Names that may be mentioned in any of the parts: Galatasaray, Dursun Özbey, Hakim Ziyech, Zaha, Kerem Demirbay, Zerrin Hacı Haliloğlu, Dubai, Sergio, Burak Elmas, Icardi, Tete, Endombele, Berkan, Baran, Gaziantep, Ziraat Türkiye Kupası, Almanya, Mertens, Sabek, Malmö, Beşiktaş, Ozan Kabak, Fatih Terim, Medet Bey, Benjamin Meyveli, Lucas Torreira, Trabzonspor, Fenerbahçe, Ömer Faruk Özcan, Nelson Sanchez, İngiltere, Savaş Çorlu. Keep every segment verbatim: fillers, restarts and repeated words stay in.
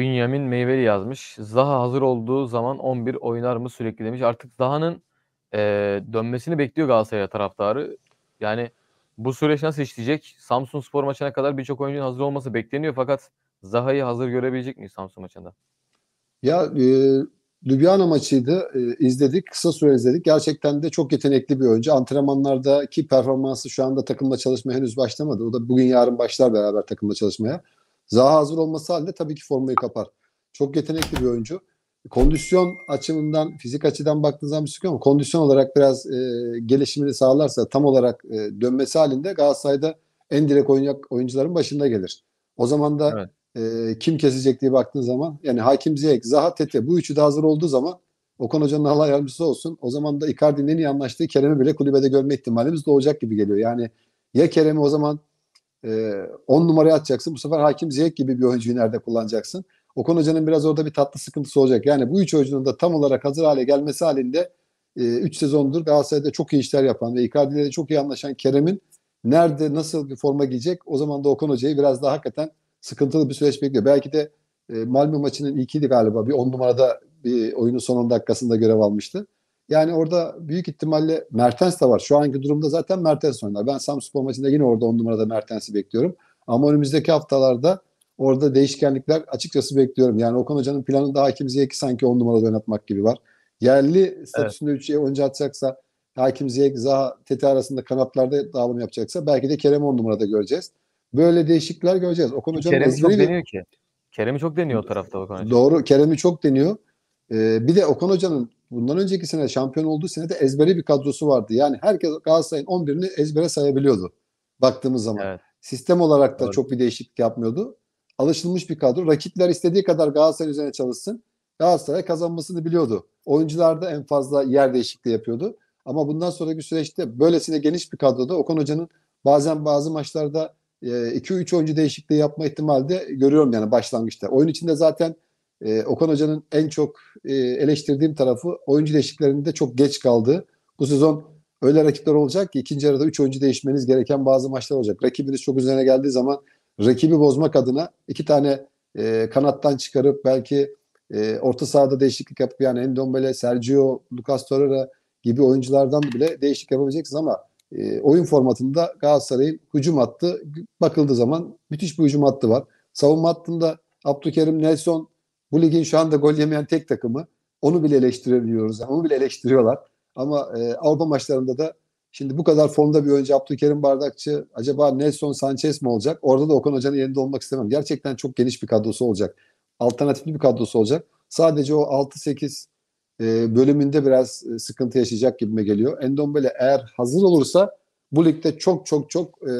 Benjamin Meyveli yazmış. Zaha hazır olduğu zaman on bir oynar mı sürekli demiş. Artık Zaha'nın e, dönmesini bekliyor Galatasaray taraftarı. Yani bu süreç nasıl işleyecek? Samsunspor maçına kadar birçok oyuncunun hazır olması bekleniyor. Fakat Zaha'yı hazır görebilecek miyiz Samsun maçında? Ya e, Ljubljana maçıydı. E, izledik. Kısa süre izledik. Gerçekten de çok yetenekli bir oyuncu. Antrenmanlardaki performansı, şu anda takımla çalışmaya henüz başlamadı. O da bugün yarın başlar beraber takımla çalışmaya. Zaha hazır olması halinde tabii ki formayı kapar. Çok yetenekli bir oyuncu. Kondisyon açımından, fizik açıdan baktığınız zaman bir sıkıntı ama kondisyon olarak biraz e, gelişimini sağlarsa, tam olarak e, dönmesi halinde Galatasaray'da en direkt oynayacak oyuncuların başında gelir. O zaman da evet. e, kim kesecek diye baktığın zaman, yani Hakim Ziyech, Zaha, Tete, bu üçü de hazır olduğu zaman Okan Hoca'nın Allah yardımcısı olsun. O zaman da Icardi'nin en iyi anlaştığı Kerem'i bile kulübede görme ihtimalimiz doğacak gibi geliyor. Yani ya Kerem'i o zaman on ee, numaraya atacaksın. Bu sefer Hakim Ziyech gibi bir oyuncuyu nerede kullanacaksın? Okan Hoca'nın biraz orada bir tatlı sıkıntısı olacak. Yani bu üç oyuncunun da tam olarak hazır hale gelmesi halinde üç e, sezondur Galatasaray'da çok iyi işler yapan ve Icardi'yle çok iyi anlaşan Kerem'in nerede, nasıl bir forma giyecek? O zaman da Okan Hoca'yı biraz daha hakikaten sıkıntılı bir süreç bekliyor. Belki de e, Malmö maçının ilkiydi galiba. Bir on numarada bir oyunun son on dakikasında görev almıştı. Yani orada büyük ihtimalle Mertens de var. Şu anki durumda zaten Mertens oynar. Ben Samsunspor maçında yine orada on numarada Mertens'i bekliyorum. Ama önümüzdeki haftalarda orada değişkenlikler açıkçası bekliyorum. Yani Okan Hoca'nın planında Hakim Ziyech'i sanki on numarada oynatmak gibi var. Yerli statüsünde evet. üçe oyuncu atacaksa, Hakim Ziyech, Zaha, Tete arasında kanatlarda dağılım yapacaksa belki de Kerem on numarada göreceğiz. Böyle değişiklikler göreceğiz. Okan Hoca'nın Kerem'i çok deniyor ki. Kerem'i çok deniyor o tarafta Okan Hoca. Doğru, Kerem'i çok deniyor. Ee, bir de Okan Hoca'nın bundan önceki sene, şampiyon olduğu sene de ezbere bir kadrosu vardı. Yani herkes Galatasaray'ın on birini ezbere sayabiliyordu baktığımız zaman. Evet. Sistem olarak da evet. çok bir değişiklik yapmıyordu. Alışılmış bir kadro. Rakipler istediği kadar Galatasaray üzerine çalışsın, Galatasaray kazanmasını biliyordu. Oyuncular da en fazla yer değişikliği yapıyordu. Ama bundan sonraki süreçte böylesine geniş bir kadroda Okan Hoca'nın bazen bazı maçlarda iki üç oyuncu değişikliği yapma ihtimali de görüyorum yani başlangıçta. Oyun içinde zaten Ee, Okan Hoca'nın en çok e, eleştirdiğim tarafı oyuncu değişikliklerinde çok geç kaldı. Bu sezon öyle rakipler olacak ki ikinci arada üç oyuncu değişmeniz gereken bazı maçlar olacak. Rakibiniz çok üzerine geldiği zaman rakibi bozmak adına iki tane e, kanattan çıkarıp belki e, orta sahada değişiklik yapıp, yani Endombele, Sergio, Lucas Torreira gibi oyunculardan bile değişiklik yapabileceksiniz ama e, oyun formatında Galatasaray'ın hücum hattı, bakıldığı zaman müthiş bir hücum hattı var. Savunma hattında Abdülkerim, Nelson, bu ligin şu anda gol yemeyen tek takımı. Onu bile eleştiriliyoruz. Yani onu bile eleştiriyorlar. Ama e, Avrupa maçlarında da şimdi bu kadar formda bir oyuncu Abdülkerim Bardakçı, acaba Nelson Sanchez mi olacak? Orada da Okan Hoca'nın yerinde olmak istemem. Gerçekten çok geniş bir kadrosu olacak. Alternatifli bir kadrosu olacak. Sadece o altı sekiz e, bölümünde biraz e, sıkıntı yaşayacak gibime geliyor. Endombele eğer hazır olursa bu ligde çok çok çok e,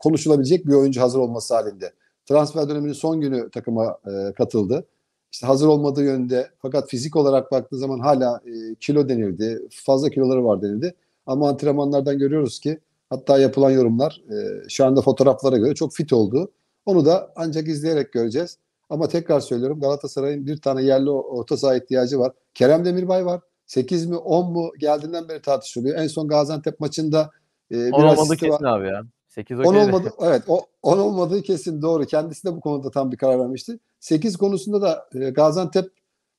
konuşulabilecek bir oyuncu hazır olması halinde. Transfer döneminin son günü takıma e, katıldı. İşte hazır olmadığı yönde, fakat fizik olarak baktığı zaman hala e, kilo denildi. Fazla kiloları var denildi. Ama antrenmanlardan görüyoruz ki, hatta yapılan yorumlar e, şu anda fotoğraflara göre çok fit oldu. Onu da ancak izleyerek göreceğiz. Ama tekrar söylüyorum, Galatasaray'ın bir tane yerli orta saha ihtiyacı var. Kerem Demirbay var. sekiz mi on mu geldiğinden beri tartışılıyor. En son Gaziantep maçında e, biraz olmadı kesin var. Abi ya. sekiz on olmadı, evet, o on olmadığı kesin, doğru. Kendisi de bu konuda tam bir karar vermişti. sekiz konusunda da e, Gaziantep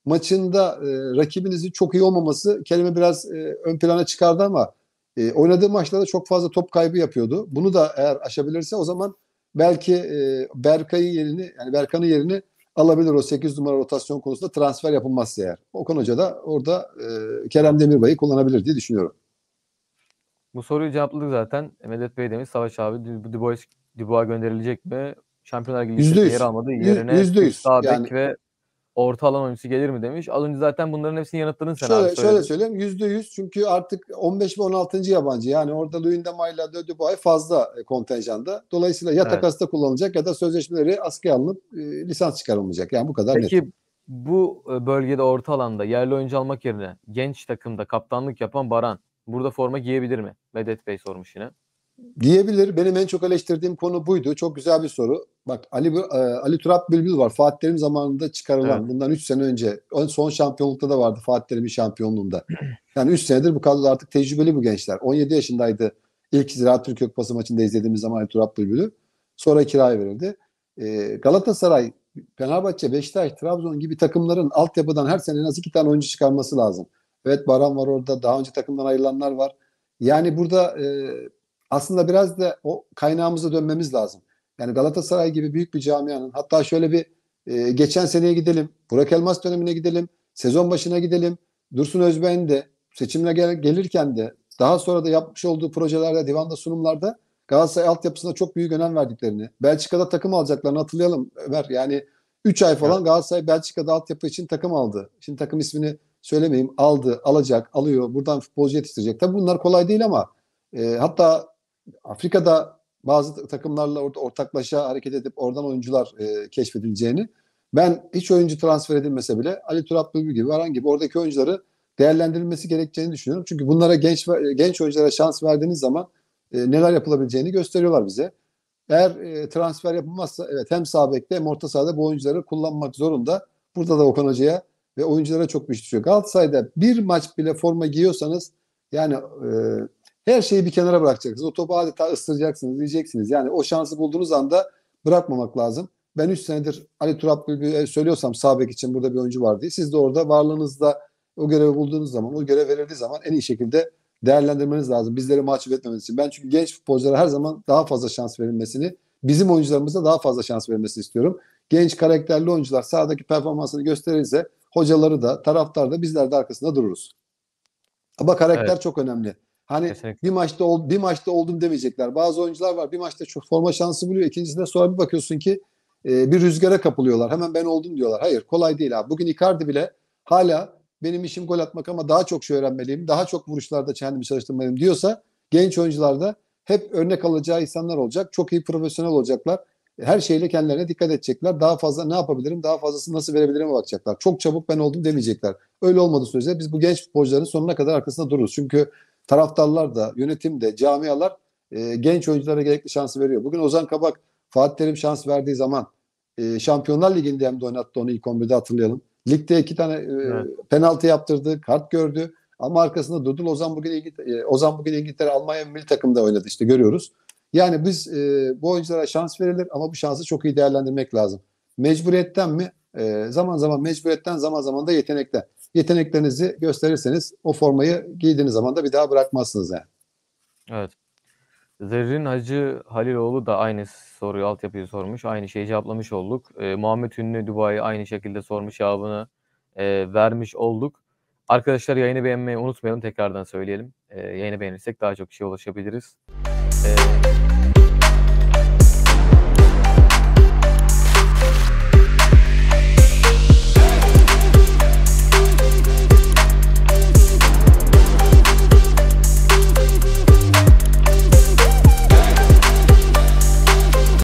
maçında e, rakibinizin çok iyi olmaması Kerem'i biraz e, ön plana çıkardı ama e, oynadığı maçlarda çok fazla top kaybı yapıyordu. Bunu da eğer aşabilirse o zaman belki e, Berkan'ın yerini, yani Berkan'ın yerini alabilir o sekiz numara rotasyon konusunda, transfer yapılmazsa eğer. Okan Hoca da orada e, Kerem Demirbay'ı kullanabilir diye düşünüyorum. Bu soruyu cevapladık zaten. Medet Bey demiş, Savaş abi Dubois, Dubois gönderilecek mi? Şampiyonlar Ligi'nde yer almadığı yerine yüzde yüz Sabek yani ve orta alan oyuncusu gelir mi demiş. Az önce zaten bunların hepsini yanıtladın sen şöyle, abi. Şöyle söyleyeyim, yüzde yüz çünkü artık on beş ve on altıncı yabancı. Yani orada Luyendamay'la Dubois fazla kontenjanda. Dolayısıyla ya takasta evet. kullanılacak ya da sözleşmeleri askıya alınıp e, lisans çıkarılmayacak. Yani bu kadar Peki, net. Peki bu bölgede orta alanda yerli oyuncu almak yerine genç takımda kaptanlık yapan Baran burada forma giyebilir mi? Medet Bey sormuş yine. Giyebilir. Benim en çok eleştirdiğim konu buydu. Çok güzel bir soru. Bak Ali Ali Turap Bülbül var. Fatih Terim zamanında çıkarılan. Evet. Bundan üç sene önce. Son şampiyonlukta da vardı, Fatih Terim'in şampiyonluğunda. Yani üç senedir bu kadroda artık tecrübeli bu gençler. on yedi yaşındaydı. İlk Ziraat Türkiye Kupası maçında izlediğimiz zaman Ali Turap Bülbül'ü. Sonra kiraya verildi. Ee, Galatasaray Fenerbahçe, Beşiktaş, Trabzon gibi takımların altyapıdan her sene en az iki tane oyuncu çıkarması lazım. Evet, Baran var orada. Daha önce takımdan ayrılanlar var. Yani burada e, aslında biraz da o kaynağımıza dönmemiz lazım. Yani Galatasaray gibi büyük bir camianın, hatta şöyle bir e, geçen seneye gidelim, Burak Elmas dönemine gidelim, sezon başına gidelim. Dursun Özbey'in de seçimine gel gelirken de daha sonra da yapmış olduğu projelerde, divanda, sunumlarda Galatasaray altyapısına çok büyük önem verdiklerini, Belçika'da takım alacaklarını hatırlayalım Ömer. Yani üç ay falan Galatasaray Belçika'da altyapı için takım aldı. Şimdi takım ismini söylemeyeyim. Aldı, alacak, alıyor. Buradan futbolcu yetiştirecek. Tabii bunlar kolay değil ama e, hatta Afrika'da bazı takımlarla orada ortaklaşa hareket edip oradan oyuncular e, keşfedileceğini, ben hiç oyuncu transfer edilmese bile Ali Turap Bülbül gibi, Baran gibi oradaki oyuncuları değerlendirilmesi gerekeceğini düşünüyorum. Çünkü bunlara, genç genç oyunculara şans verdiğiniz zaman e, neler yapılabileceğini gösteriyorlar bize. Eğer e, transfer yapılmazsa evet, hem sağ bekte hem orta sahada bu oyuncuları kullanmak zorunda. Burada da Okan Hoca'ya ve oyunculara çok bir iş düşüyor. Galatasaray'da bir maç bile forma giyiyorsanız yani e, her şeyi bir kenara bırakacaksınız. O topu adeta ısıracaksınız, diyeceksiniz. Yani o şansı bulduğunuz anda bırakmamak lazım. Ben üç senedir Ali Turap Bülbül'ü söylüyorsam Sabek için burada bir oyuncu var diye. Siz de orada varlığınızda o görevi bulduğunuz zaman, o görev verildiği zaman en iyi şekilde değerlendirmeniz lazım. Bizleri mahcup etmemeniz için. Ben çünkü genç futbolculara her zaman daha fazla şans verilmesini, bizim oyuncularımıza daha fazla şans verilmesini istiyorum. Genç karakterli oyuncular sahadaki performansını gösterirse hocaları da, taraftar da, bizler de arkasında dururuz. Ama karakter evet, çok önemli. Hani bir maçta, ol, bir maçta oldum demeyecekler. Bazı oyuncular var, bir maçta çok forma şansı buluyor. İkincisinde sonra bir bakıyorsun ki e, bir rüzgara kapılıyorlar. Hemen ben oldum diyorlar. Hayır, kolay değil abi. Bugün Icardi bile hala benim işim gol atmak ama daha çok şey öğrenmeliyim, daha çok vuruşlarda kendimi çalıştırmalıyım diyorsa, genç oyuncular da hep örnek alacağı insanlar olacak. Çok iyi profesyonel olacaklar. Her şeyle kendilerine dikkat edecekler. Daha fazla ne yapabilirim, daha fazlasını nasıl verebilirim bakacaklar. Çok çabuk ben oldum demeyecekler. Öyle olmadığı sürece biz bu genç futbolcuların sonuna kadar arkasında dururuz. Çünkü taraftarlar da, yönetim de, camialar e, genç oyunculara gerekli şansı veriyor. Bugün Ozan Kabak, Fatih Terim şans verdiği zaman e, Şampiyonlar Ligi'nde hem de oynattı, onu ilk on birde hatırlayalım. Ligde iki tane e, evet. penaltı yaptırdı, kart gördü ama arkasında durdu. Ozan bugün İngiltere, Ozan bugün İngiltere Almanya milli takımda oynadı, işte görüyoruz. Yani biz e, bu oyunculara şans verilir ama bu şansı çok iyi değerlendirmek lazım. Mecburiyetten mi? E, zaman zaman mecburiyetten, zaman zaman da yetenekten. Yeteneklerinizi gösterirseniz o formayı giydiğiniz zaman da bir daha bırakmazsınız yani. Evet. Zerrin Hacı Haliloğlu da aynı soruyu, altyapıyı sormuş. Aynı şeyi cevaplamış olduk. E, Muhammed Ünlü Dubai aynı şekilde sormuş, cevabını e, vermiş olduk. Arkadaşlar, yayını beğenmeyi unutmayalım. Tekrardan söyleyelim. E, yayını beğenirsek daha çok kişiye ulaşabiliriz. E,